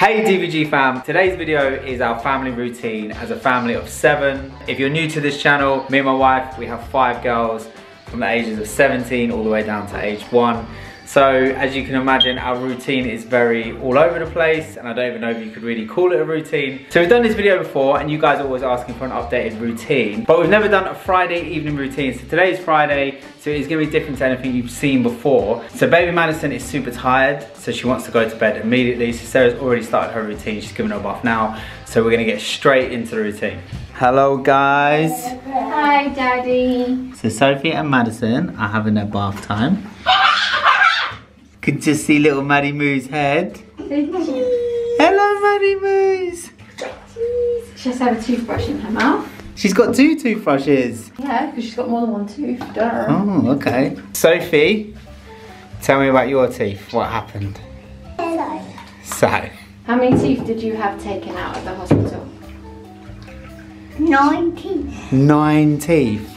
Hey DVG fam, today's video is our family routine as a family of 7. If you're new to this channel, me and my wife, we have 5 girls from the ages of 17 all the way down to age 1. So as you can imagine, our routine is very all over the place and I don't even know if you could really call it a routine. So we've done this video before and you guys are always asking for an updated routine, but we've never done a Friday evening routine. So today is Friday, so it's gonna be different to anything you've seen before. So baby Madison is super tired, so she wants to go to bed immediately. So Sarah's already started her routine, she's giving her a bath now. So we're gonna get straight into the routine. Hello guys. Hi Daddy. So Sophie and Madison are having their bath time. Could just see little Maddie Moo's head. Hello Maddie Moo's. She has to have a toothbrush in her mouth. She's got 2 toothbrushes. Yeah, because she's got more than 1 tooth. Duh. Oh, okay. Sophie, tell me about your teeth. What happened? Hello. So. How many teeth did you have taken out at the hospital? 9 teeth. 9 teeth.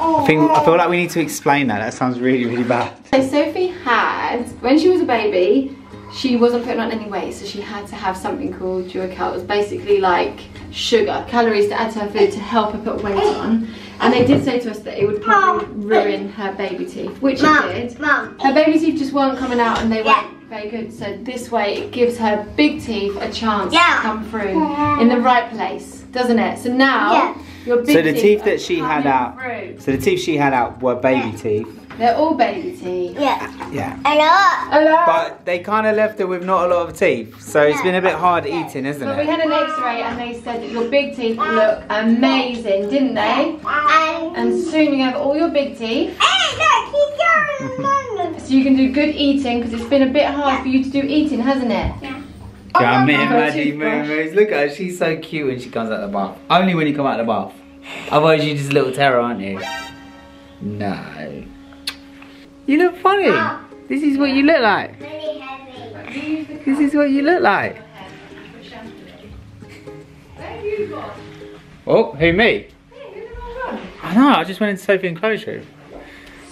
I feel like we need to explain that. That sounds really, really bad. So Sophie had, when she was a baby, she wasn't putting on any weight, so she had to have something called Duocal. It was basically like sugar, calories to add to her food to help her put weight on. And they did say to us that it would probably ruin her baby teeth, which it did. Her baby teeth just weren't coming out and they weren't very good. So this way it gives her big teeth a chance to come through in the right place, doesn't it? So now... So the teeth that she had out, were baby teeth. They're all baby teeth. Yeah. A lot. But they kind of left her with not a lot of teeth, so it's been a bit hard eating, isn't it? But we had an X-ray and they said that your big teeth look amazing, didn't they? And soon you have all your big teeth. So you can do good eating because it's been a bit hard for you to do eating, hasn't it? Yeah. Come here, Maddie Moo. Look at her, she's so cute when she comes out of the bath. Only when you come out of the bath. Otherwise you're just a little terror, aren't you? No. You look funny. This is what you look like. This is what you look like. Oh, who, me? I know, I just went into Sophie and Chloe's room.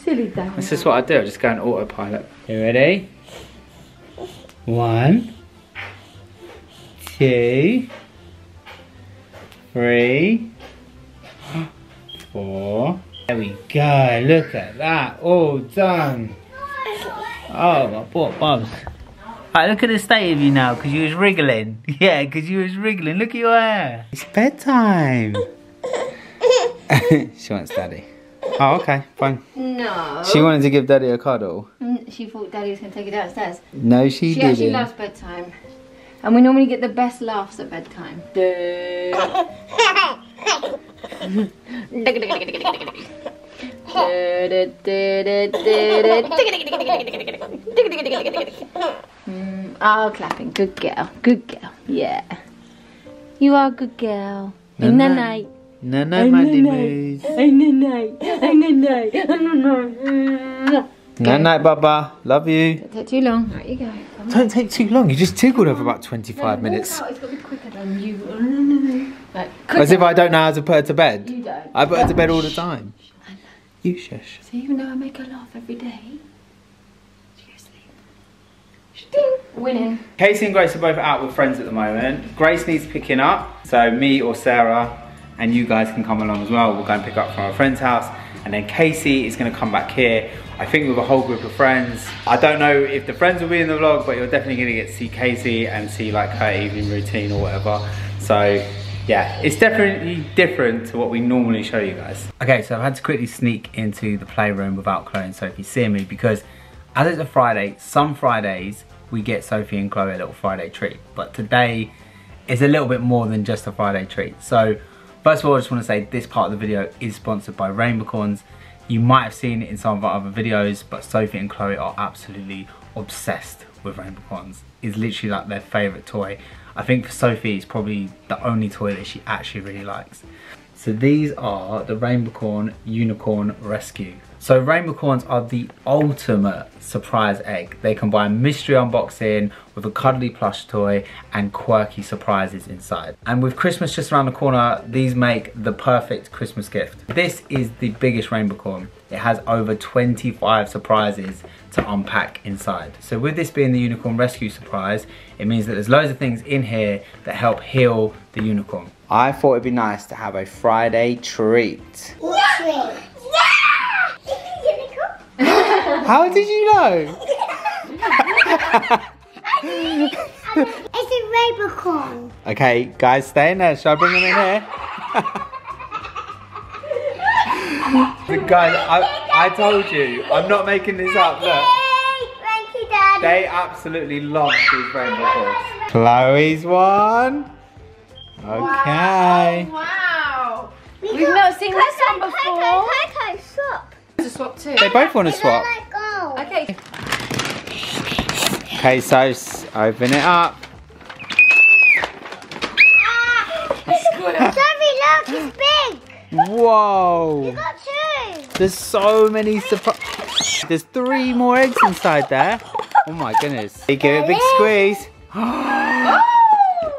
Silly dad. This is what I do, I just go on autopilot. You ready? 1, 2, 3, 4. There we go, look at that, all done. Oh, my poor bums. Right, look at the state of you now, because you was wriggling. Yeah, because you was wriggling, look at your hair. It's bedtime. She wants daddy. Oh, okay, fine. No. She wanted to give daddy a cuddle. She thought daddy was going to take it downstairs. No, she didn't. She actually loves bedtime. And we normally get the best laughs at bedtime. Oh, clapping. Good girl. Good girl. Yeah. You are a good girl. Night-night. Night-night, my dears. Night-night. Night-night. Night-night. Good night, Baba. Love you. Don't take too long. Right, you go. Don't take too long. You just tickled her for about 25 minutes. It's got to be quicker than you. Like, quicker. As if I don't know how to put her to bed. You don't. I put her to bed all the time. I know. You shush. So even though I make her laugh every day, she goes to sleep. Winning. Casey and Grace are both out with friends at the moment. Grace needs picking up, so me or Sarah and you guys can come along as well. We'll go and pick up from our friend's house. And then Casey is going to come back here, I think with a whole group of friends. I don't know if the friends will be in the vlog, but you're definitely going to get to see Casey and see like her evening routine or whatever. So yeah, it's definitely different to what we normally show you guys. Okay, so I've had to quickly sneak into the playroom without Chloe and Sophie seeing me because as it's a Friday, some Fridays we get Sophie and Chloe a little Friday treat. But today is a little bit more than just a Friday treat. So first of all, I just want to say this part of the video is sponsored by Rainbocorns. You might have seen it in some of our other videos, but Sophie and Chloe are absolutely obsessed with Rainbocorns. It's literally like their favourite toy. I think for Sophie, it's probably the only toy that she actually really likes. So these are the Rainbocorn Unicorn Rescue. So Rainbocorns are the ultimate surprise egg. They combine mystery unboxing with a cuddly plush toy and quirky surprises inside. And with Christmas just around the corner, these make the perfect Christmas gift. This is the biggest Rainbocorn. It has over 25 surprises to unpack inside. So with this being the unicorn rescue surprise, it means that there's loads of things in here that help heal the unicorn. I thought it'd be nice to have a Friday treat. Yeah! Yeah! It's a unicorn. How did you know? It's a Rainbocorn. Okay, guys, stay in there. Shall I bring them in here? Guys, I told you, I'm not making this up, look. Thank you, Dad. They absolutely love these Rainbocorns. Chloe's one. Okay. Wow. We've not seen this one before. Coco, swap. It's a swap too. They both want to swap. Okay. Okay, so open it up. It's good. Daddy, look, it's big. Whoa! You got two! There's so many surprises. There's three more eggs inside there. Oh my goodness. They give it a big squeeze.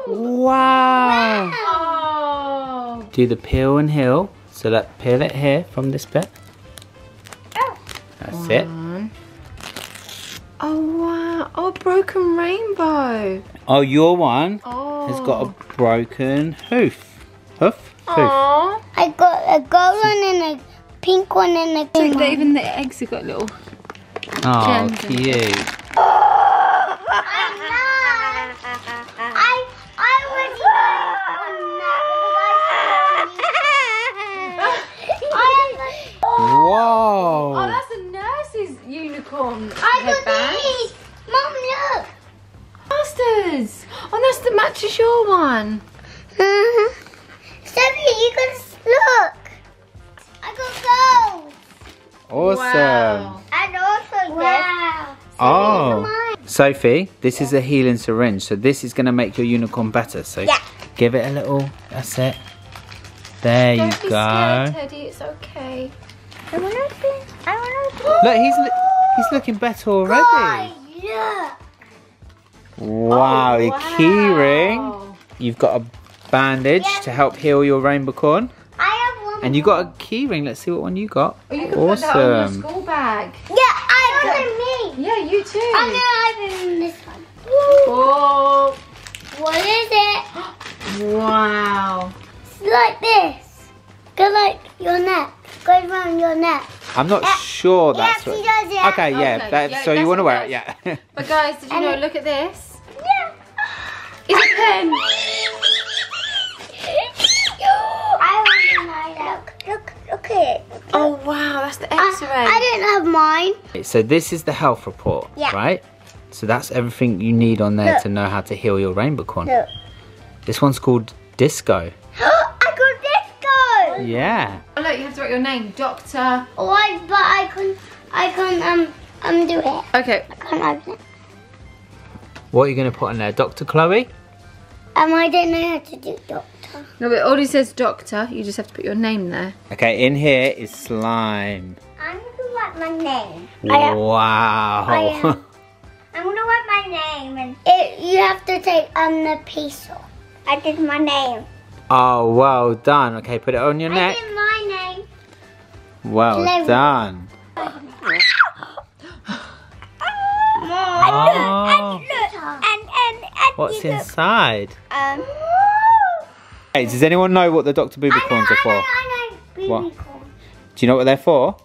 Wow! Oh. Do the peel and heel. So that peel it here from this bit. Oh. That's it. Oh wow! Oh, broken rainbow. Oh, your one has got a broken hoof. Aww. I got a gold one and a pink one and a green one. Even the eggs have got little gems. Cute. I already know. Whoa. Oh, that's a nurse's unicorn headband. These. Mum, look. Masters. Oh, that's the matches your one. Mm-hmm. You can look. I got gold. Awesome. Wow. And also Sophie, this is a healing syringe, so this is going to make your unicorn better. So give it a little. That's it. There you go. Don't be scared, Teddy. It's okay. I want to open. Look, he's looking better already. God, look. Wow, oh, your key ring. You've got a bandage to help heal your Rainbocorn. I have one. And you got a key ring. Let's see what one you got. Oh, you can put that on your school bag. Yeah, I got me. Yeah, you too. I'm gonna open this one. Whoa. What is it? Wow. It's like this. Go like your neck. Go around your neck. I'm not sure that's what. Yes, she does it. Okay, so you want to wear it, But guys, did you know? Look at this. Yeah. It's a pen. Look at it. Oh wow, that's the X-ray. I didn't have mine. Okay, so this is the health report, right? So that's everything you need on there to know how to heal your Rainbocorn. Look. This one's called Disco. I got Disco. Yeah. Oh look, you have to write your name, Doctor. Oh, but I can't do it. Okay. I can't open it. What are you gonna put on there, Dr. Chloe? I don't know how to do doctor. No, it already says doctor. You just have to put your name there. Okay, in here is slime. I'm gonna write my name. Wow. I'm gonna write my name, and you have to take the piece off. I did my name. Oh, well done. Okay, put it on your neck. I did my name. Well done. Oh. What's inside? Hey, does anyone know what the Dr. Boobicorns are for? I know. What? Do you know what they're for?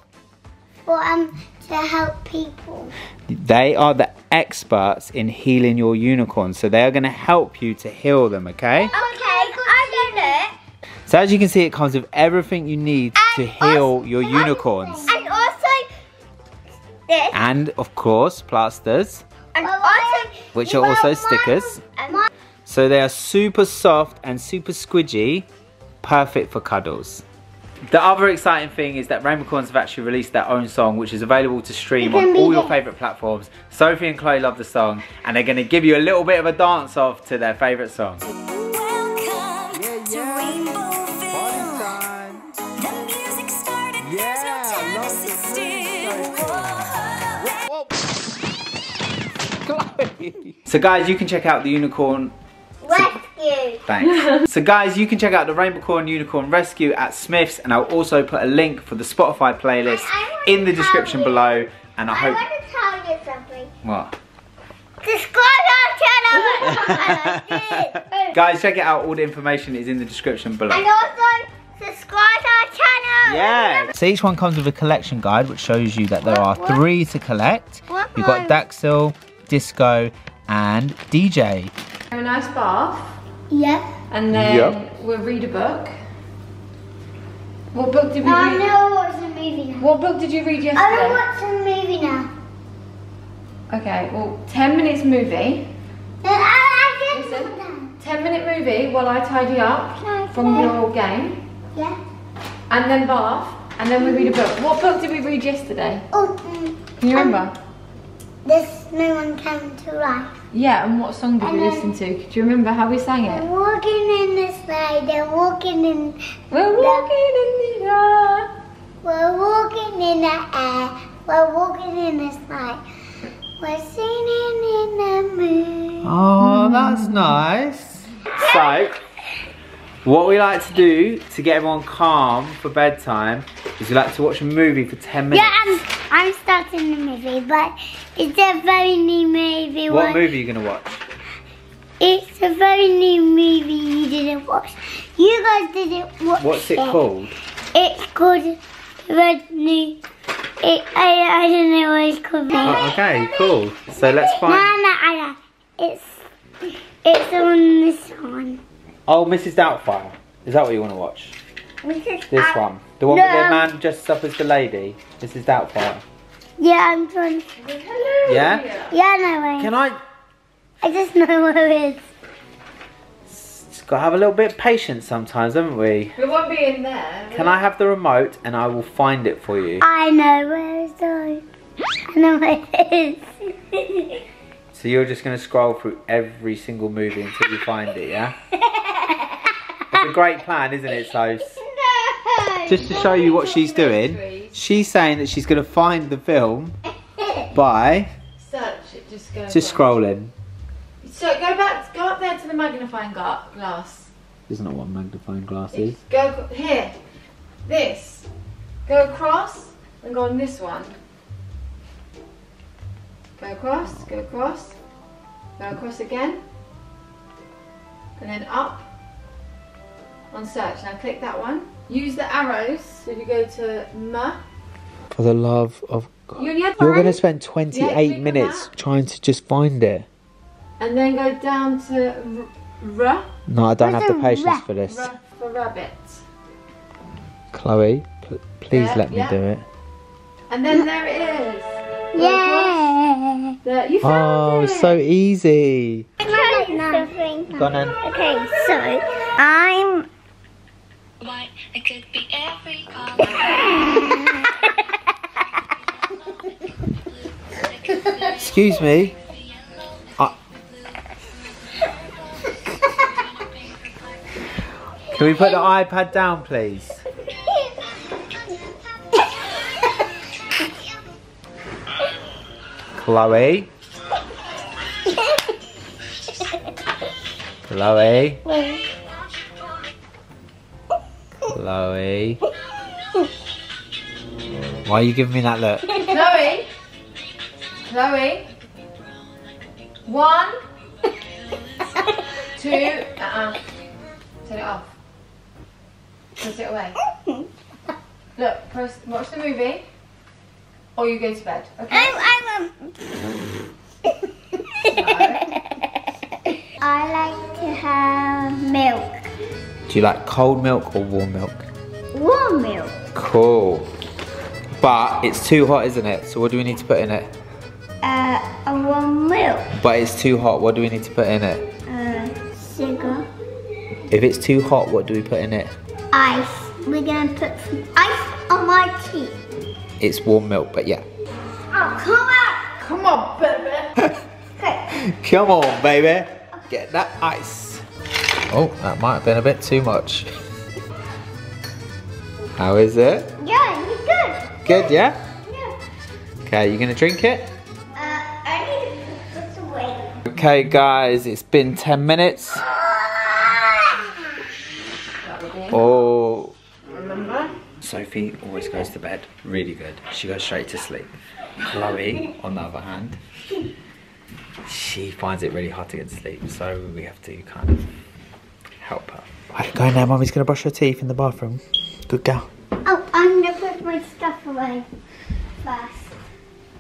For to help people. They are the experts in healing your unicorn, so they are going to help you to heal them, okay? Okay, I know it. So as you can see, it comes with everything you need to heal your unicorns. And also this. And of course, plasters. And which are also stickers. So they are super soft and super squidgy, perfect for cuddles. The other exciting thing is that Rainbocorns have actually released their own song, which is available to stream on all your favourite platforms. Sophie and Chloe love the song, and they're going to give you a little bit of a dance off to their favourite song. So guys, you can check out the Unicorn Rescue. Thanks. So guys, you can check out the Rainbocorn Unicorn Rescue at Smyths, and I'll also put a link for the Spotify playlist in the description below. And I hope. I want to tell you something. What? Subscribe our channel. Guys, check it out. All the information is in the description below. And also subscribe our channel. Yeah. So each one comes with a collection guide, which shows you that there are three to collect. You've got Daxil, Disco, and DJ. Have a nice bath. Yeah. And then we'll read a book. What book did we read? I know I watched a movie now. What book did you read yesterday? I watched a movie now. Okay, well, 10 minutes movie. Listen, 10 minute movie while I tidy up from your game. Yeah. And then bath, and then we read a book. What book did we read yesterday? Oh, can you remember? This No One Came to Life. Yeah, and what song did we listen to? Do you remember how we sang it? Walking in the snow, they're walking in... We're walking in the air. We're walking in the air. We're walking in the snow. We're singing in the moon. Oh, that's nice. So, what we like to do to get everyone calm for bedtime is we like to watch a movie for 10 minutes. Yeah, I'm starting the movie, but it's a very new movie. What movie are you going to watch? It's a very new movie you didn't watch. You guys didn't watch it. What's it called? It's called Red New... I don't know what it's called. Oh, okay, cool. So let's find... It's on this one. Oh, Mrs. Doubtfire. Is that what you want to watch? This one. The one with the man dressed up as the lady. Mrs. Doubtfire. Yeah, I'm trying to... Yeah? Yeah, no way. Can I... I just know what it is. Just got to have a little bit of patience sometimes, haven't we? We won't be in there. Can I have the remote and I will find it for you? I know where it's going. I know where it is. So you're just going to scroll through every single movie until you find it, yeah? It's a great plan, isn't it, Sos? No. Just to show you what she's doing, she's saying that she's going to find the film by just scrolling. So go up there to the magnifying glass. Isn't that what magnifying glass is? Go here, this. Go across and go on this one. Go across, go across, go across again, and then up on search. Now click that one. Use the arrows, so if you go to M. For the love of God. You're going to spend 28 minutes trying to just find it. And then go down to R. No, I don't have the patience for this. R for rabbit. Chloe, please let me do it. And then there it is. Yeah! There, you found it. So easy. Go on then. Okay, so I'm white. It could be every color. Excuse me. Can we put the iPad down, please? Chloe. Chloe. Chloe. Why are you giving me that look? Chloe. Chloe. One. Two. Turn it off. Put it away. Look, watch the movie. Or you go to bed. Okay. I like to have milk. Do you like cold milk or warm milk? Warm milk. Cool. But it's too hot, isn't it? So what do we need to put in it? A warm milk. But it's too hot. What do we need to put in it? Sugar. If it's too hot, what do we put in it? Ice. We're gonna put some ice on my teeth. It's warm milk, but yeah. Oh, come on! Come on, baby! Okay. Come on, baby! Get that ice! Oh, that might have been a bit too much. How is it? Yeah, it's good! Good, yeah? Yeah. Okay, you gonna drink it? I need to put this away. Okay, guys, it's been 10 minutes. Oh. Sophie always goes to bed really good. She goes straight to sleep. Chloe, on the other hand, she finds it really hard to get to sleep, so we have to kind of help her. Right, go now, Mummy's going to brush her teeth in the bathroom. Good girl. Oh, I'm going to put my stuff away first.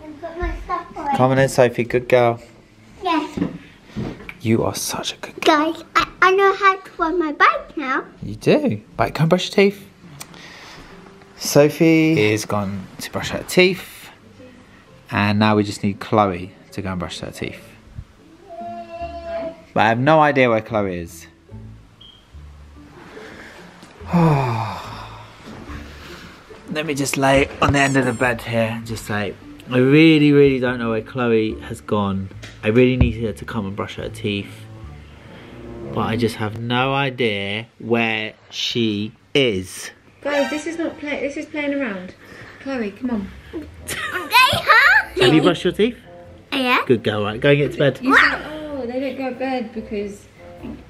I'm going to put my stuff away. Come on in, Sophie, good girl. Yes. You are such a good girl. Guys, I know how to ride my bike now. You do? Right, come brush your teeth. Sophie is gone to brush her teeth. And now we just need Chloe to go and brush her teeth. But I have no idea where Chloe is. Let me just lay on the end of the bed here and just say, I really, really don't know where Chloe has gone. I really need her to come and brush her teeth. But I just have no idea where she is. Guys, this is not play. This is playing around. Chloe, come on. Have you brushed your teeth? Yeah. Good girl, right? Go and get to bed. You said, oh, they don't go to bed because...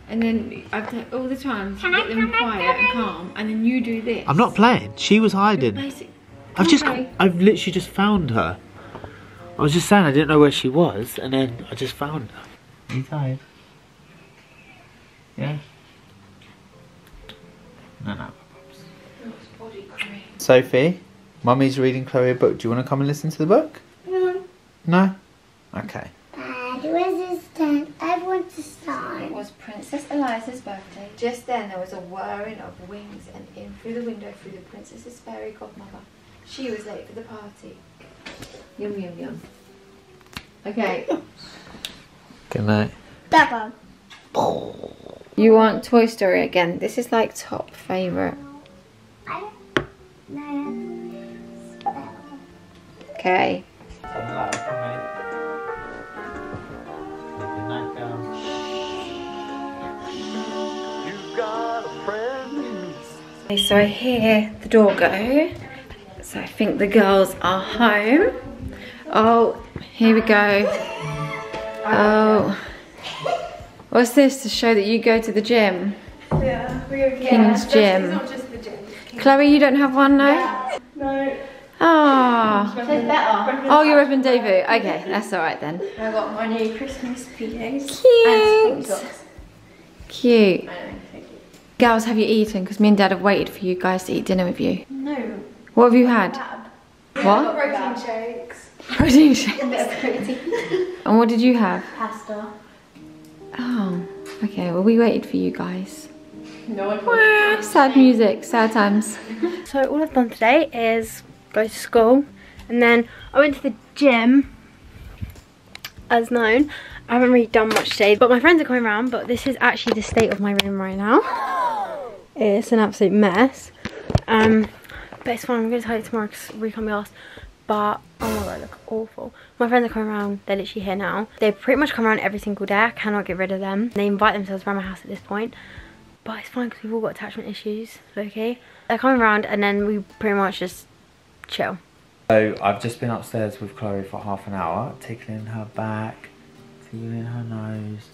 And then I've done all the time to get them quiet and calm. And then you do this. I'm not playing. She was hiding. I've literally just found her. I was just saying I didn't know where she was, and then I just found her. Are you tired? Yeah. No. Sophie, Mummy's reading Chloe a book. Do you want to come and listen to the book? No. No? Okay. Dad, where's this time? I want to start. It was Princess Eliza's birthday. Just then there was a whirring of wings and in through the window flew the princess's fairy godmother. She was late for the party. Yum, yum, yum. Okay. Good night. Bye-bye. You want Toy Story again? This is like top favourite. Okay. Okay, so I hear the door go. So I think the girls are home. Oh, here we go. Oh. What's this to show that you go to the gym? Yeah, we go to King's gym. It's not just the gym. Chloe, you don't have one, no? Yeah. No. Ah. Oh. Oh, you're Reverend David. Okay, that's alright then. I got my new Christmas PJs. Cute. Cute. I know, thank you. Girls, have you eaten? Because me and Dad have waited for you guys to eat dinner with you. No. What have you had? What? Protein shakes. Protein shakes. A bit of protein. And what did you have? Pasta. Oh, okay, well we waited for you guys. No one was. Sad music, sad times. So all I've done today is go to school and then I went to the gym, as known. I haven't really done much today, but my friends are coming around, but this is actually the state of my room right now. It's an absolute mess. But it's fine, I'm going to tidy it tomorrow because we can't be arsed. But, oh my god, I look awful. My friends are coming around, they're literally here now. They pretty much come around every single day, I cannot get rid of them. They invite themselves around my house at this point. But it's fine because we've all got attachment issues, okay? They're coming around and then we pretty much just chill. So, I've just been upstairs with Chloe for half an hour, tickling her back, tickling her nose,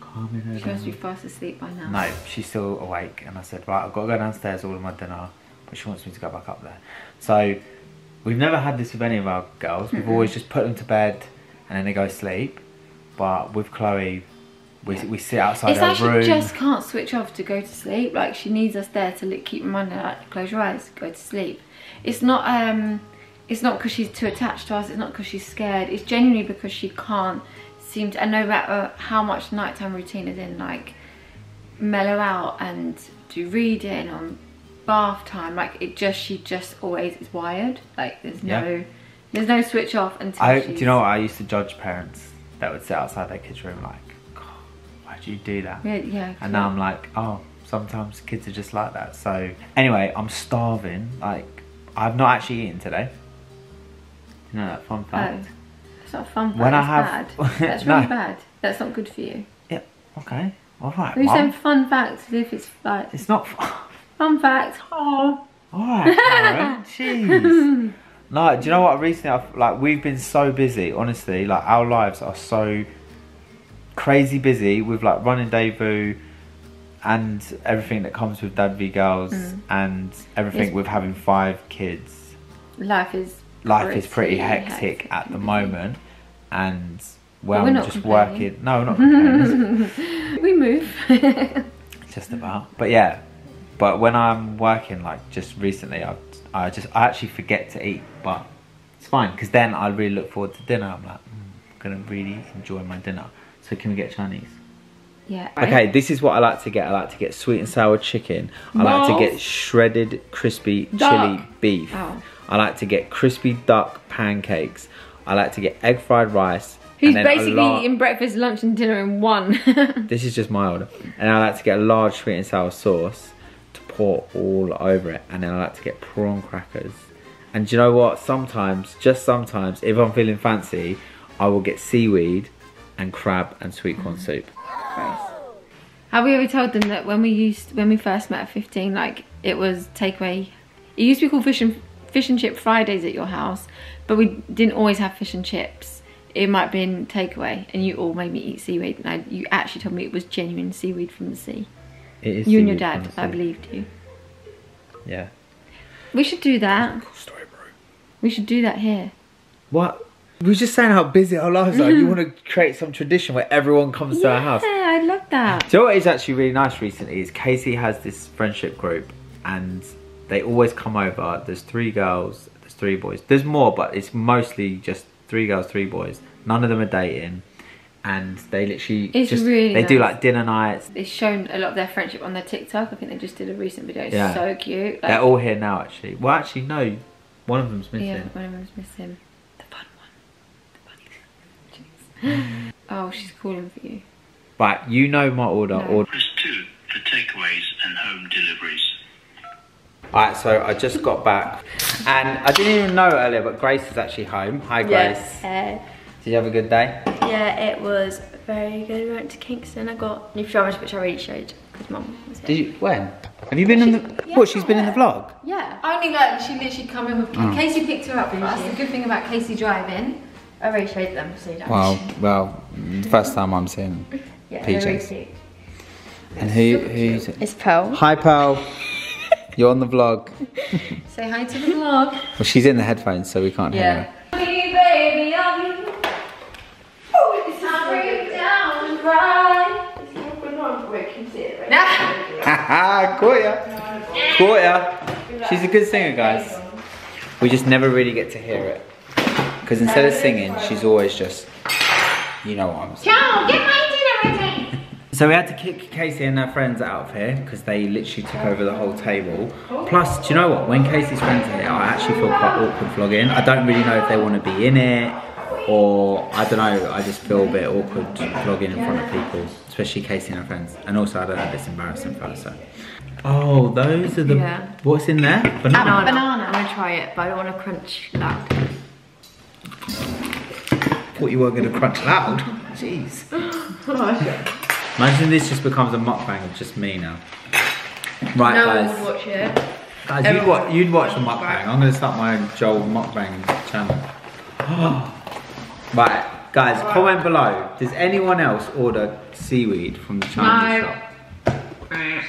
calming her down. She must be fast asleep by now. No, she's still awake and I said, right, I've got to go downstairs, order my dinner. But she wants me to go back up there. So we've never had this with any of our girls. We've always just put them to bed and then they go sleep. But with Chloe, we sit outside her room. It's like she just can't switch off to go to sleep. Like she needs us there to keep reminding her, like, close your eyes, go to sleep. It's not because she's too attached to us. It's not because she's scared. It's genuinely because she can't seem to, and no matter how much nighttime routine is in, like mellow out and do reading or bath time, like it just, she just always is wired. Like there's no switch off until she's... Do you know what, I used to judge parents that would sit outside their kids' room like, God, why'd you do that? Yeah. And now I'm like, oh, sometimes kids are just like that. So anyway, I'm starving. Like I've not actually eaten today. You know that fun fact? Oh, it's not a fun fact. When I have... Bad. That's really bad. That's not good for you. Yeah. Okay. All right. Who's saying fun facts as if it's like... It's not fun. Fun fact. Oh. Alright, Karen. Jeez. No, do you know what? Recently, we've been so busy, honestly. Like, our lives are so crazy busy with, like, running debut and everything that comes with Dad V Girls and everything with having 5 kids. Life is life is pretty hectic at the moment, and well, I'm just working. No, not complaining. We move. Just about. But yeah, but when I'm working, like just recently, I actually forget to eat, but it's fine because then I really look forward to dinner. I'm like, I'm gonna really enjoy my dinner. So can we get Chinese? Yeah. Right. Okay, this is what I like to get. I like to get sweet and sour chicken. I like to get shredded crispy chili beef. Oh. I like to get crispy duck pancakes. I like to get egg fried rice. Who's basically eating breakfast, lunch and dinner in one. This is just my order. And I like to get a large sweet and sour sauce to pour all over it. And then I like to get prawn crackers. And do you know what? Sometimes, just sometimes, if I'm feeling fancy, I will get seaweed and crab and sweet corn soup. Have we ever told them that when we first met at 15, like it was takeaway? It used to be called fish and chip Fridays at your house, but we didn't always have fish and chips. It might have been takeaway, and you all made me eat seaweed. And you actually told me it was genuine seaweed from the sea. It is. You and your dad, I believed you. Yeah. We should do that. Cool story, bro. We should do that here. What? We were just saying how busy our lives are. You want to create some tradition where everyone comes to our house. Yeah, I love that. So what is actually really nice recently is Casey has this friendship group, and they always come over. There's 3 girls, there's 3 boys. There's more, but it's mostly just 3 girls, 3 boys. None of them are dating, and they literally do like dinner nights. They've shown a lot of their friendship on their TikTok. I think they just did a recent video. It's so cute. Like, they're all here now, actually. Well, actually, no, one of them's missing. Yeah, one of them's missing. Oh, she's calling for you. Right, you know my order. Press 2 for takeaways and home deliveries. Alright, so I just got back. And I didn't even know earlier, but Grace is actually home. Hi, Grace. Yeah. Did you have a good day? Yeah, it was very good. We went to Kingston. I got new pyjamas, which I really showed because Mum was here. Did you? When? Have you been in the... Yeah, what, she's been in the vlog? Yeah. Only like, she literally come in with... Casey picked her up for us. The good thing about Casey driving... I already showed them, so you don't. Well, first time I'm seeing PJs. Really cute. And who's it? It's Pearl. Hi, Pearl. You're on the vlog. Say hi to the vlog. Well, she's in the headphones, so we can't hear her. Hey, baby, it's time to break down and cry. It's not going on, but we can see it right now. Ha ha, caught ya. Caught ya. She's a good singer, guys. We just never really get to hear it. Because instead of singing, she's always just, you know what I'm saying. Ciao, get my dinner ready. So we had to kick Casey and her friends out of here because they literally took over the whole table. Plus, do you know what? When Casey's friends are here, I actually feel quite awkward vlogging. I don't really know if they want to be in it or, I don't know, I just feel a bit awkward vlogging in front of people, especially Casey and her friends. And also, I don't know if it's embarrassing for her, so. Oh, those are the, what's in there? Banana. Banana, I'm gonna try it, but I don't want to crunch that. I thought you were going to crunch loud. Jeez. Imagine this just becomes a mukbang of just me now. Right, no guys. One would watch it. Guys, you'd watch the mukbang. I'm going to start my own Joel mukbang channel. Right, guys, comment below. Does anyone else order seaweed from the Chinese shop?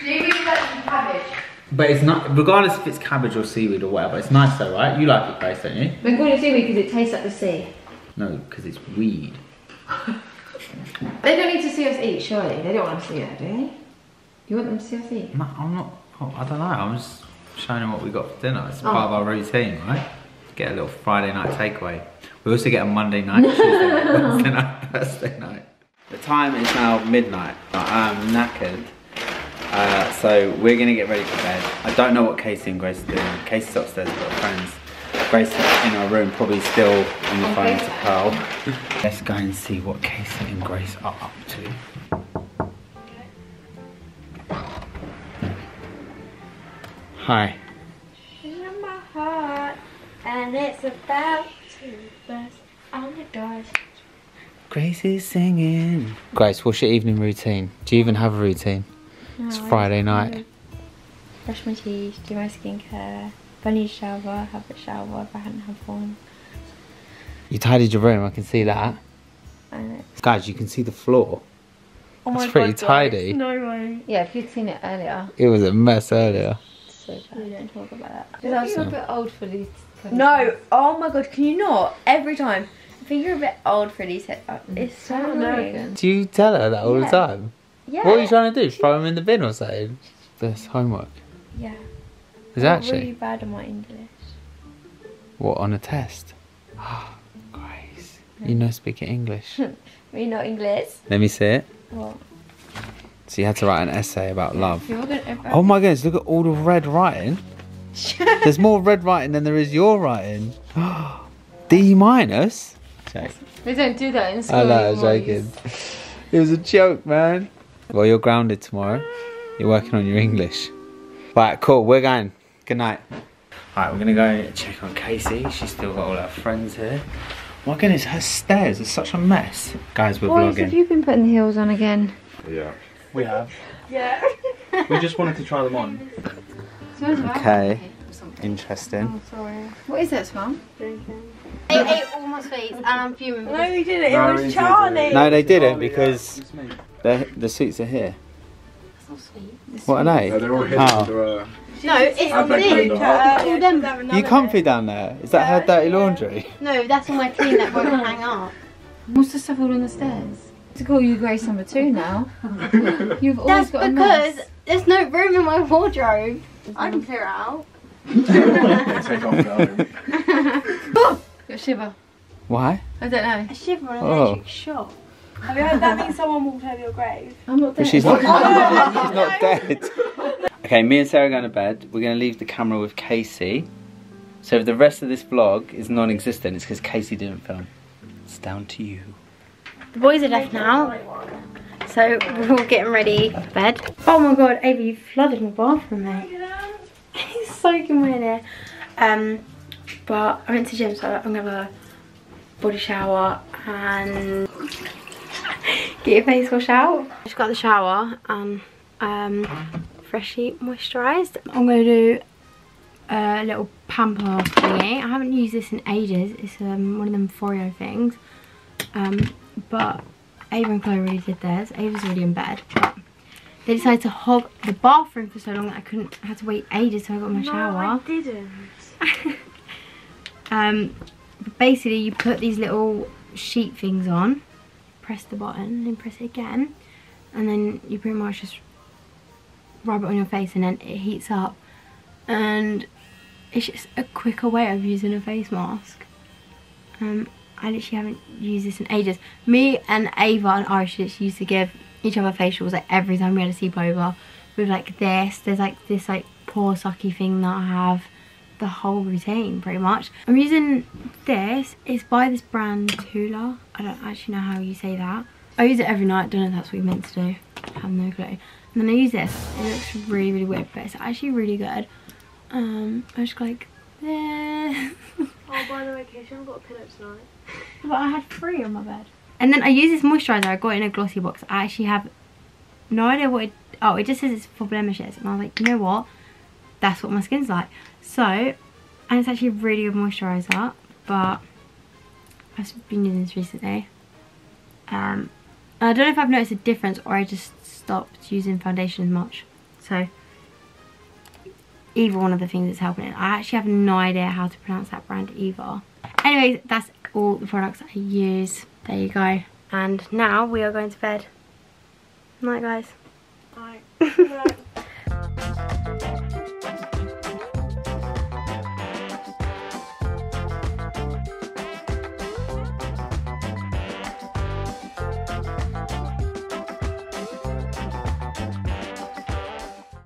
Seaweed is actually cabbage. But it's not, regardless if it's cabbage or seaweed or whatever, it's nice though, right? You like it, Grace, don't you? We call it seaweed because it tastes like the sea. No, because it's weed. They don't need to see us eat, surely. They don't want to see it, do they? You want them to see us eat? No, I'm not. I don't know. I'm just showing them what we got for dinner. It's part of our routine, right? Get a little Friday night takeaway. We also get a Monday night, Tuesday night, Wednesday night, Thursday night. The time is now midnight. I am knackered. So we're going to get ready for bed. I don't know what Casey and Grace are doing. Casey's upstairs with her friends. Grace in our room, probably still on the phone to Pearl. Let's go and see what Casey and Grace are up to. Hi. She's in my heart, and it's about to burst on the doors. Grace is singing. Grace, what's your evening routine? Do you even have a routine? No, it's Friday night. Brush my teeth, do my skincare. If I need a shower, have a shower if I hadn't had one. You tidied your room, I can see that. I know. Guys, you can see the floor. Oh my God, it's pretty tidy. No way. Yeah, if you'd seen it earlier. It was a mess earlier. So bad. We don't talk about that. Because I was a bit old for these No, oh my god, can you not? Every time. I think you're a bit old for these headphones. It's so annoying. Do you tell her that all the time? Yeah. What are you trying to do? Throw them in the bin or something? There's homework. Yeah. There's actually. I'm really bad on my English. What, on a test? Ah, oh, Grace. No. You know speaking English. We're not English. Let me see it. What? So you had to write an essay about love. Oh my goodness, look at all the red writing. There's more red writing than there is your writing. D minus? Check. They don't do that in school. I know, I was joking. It was a joke, man. Well, you're grounded tomorrow. You're working on your English. Right, cool, we're going. Good night. Alright, we're gonna go check on Casey. She's still got all her friends here. My goodness, her stairs are such a mess. Guys, we're vlogging. Have you been putting the heels on again? Yeah. We have. Yeah. We just wanted to try them on. Okay. Interesting. Oh, sorry. What is this, Mum? Drinking. They ate all my sweets and I'm fuming. No, you didn't. No, it was Charlie. No, they didn't because the sweets are here. That's not sweet. What are they? No, they're all hidden. Oh. No, it's all me. All them. You comfy down there? Is that her dirty laundry? No, that's all my clean that won't hang up. What's the stuff all on the stairs? To call you Grace number two now. You've always got a mess. That's because there's no room in my wardrobe. I can clear it out. Take off the got a shiver. Why? I don't know. A shiver on an electric shock. Have you heard that means someone walked over your grave? I'm not dead. But she's not, she's not dead. Okay, me and Sarah are going to bed. We're going to leave the camera with Casey. So if the rest of this vlog is non-existent, it's because Casey didn't film. It's down to you. The boys are left now, so we're all getting ready for bed. Oh my god, Ava, you flooded my bathroom, mate. It's soaking wet in there. But I went to the gym, so I'm going to have a body shower and get your face wash out. I just got the shower and freshly moisturised. I'm going to do a little pamper thingy. I haven't used this in ages. It's one of them Foreo things. But Ava and Chloe really did theirs. Ava's already in bed, but they decided to hog the bathroom for so long that I had to wait ages till I got my shower. No, I didn't. But basically you put these little sheet things on, press the button and then press it again, and then you pretty much just rub it on your face and then it heats up, and it's just a quicker way of using a face mask. I literally haven't used this in ages. Me and Ava and Irish used to give each other facials like every time we had a sleepover. With like this, there's like this like pore sucky thing that I have. The whole routine pretty much. I'm using this. It's by this brand Tula. I don't actually know how you say that. I use it every night. Don't know if that's what you're meant to do. I have no clue. And then I use this. It looks really really weird, but it's actually really good. I just go like this. Oh, by the way, Casey, I've got a pillow tonight. But I had 3 on my bed. And then I use this moisturiser I got in a glossy box. I actually have no idea what it... Oh, it just says it's for blemishes. And I was like, you know what? That's what my skin's like. So, and it's actually a really good moisturiser. But I've been using this recently. I don't know if I've noticed a difference or I just stopped using foundation as much. So... either one of the things that's helping it. I actually have no idea how to pronounce that brand either. Anyways, that's all the products I use. There you go. And now we are going to bed. Night, guys. Night.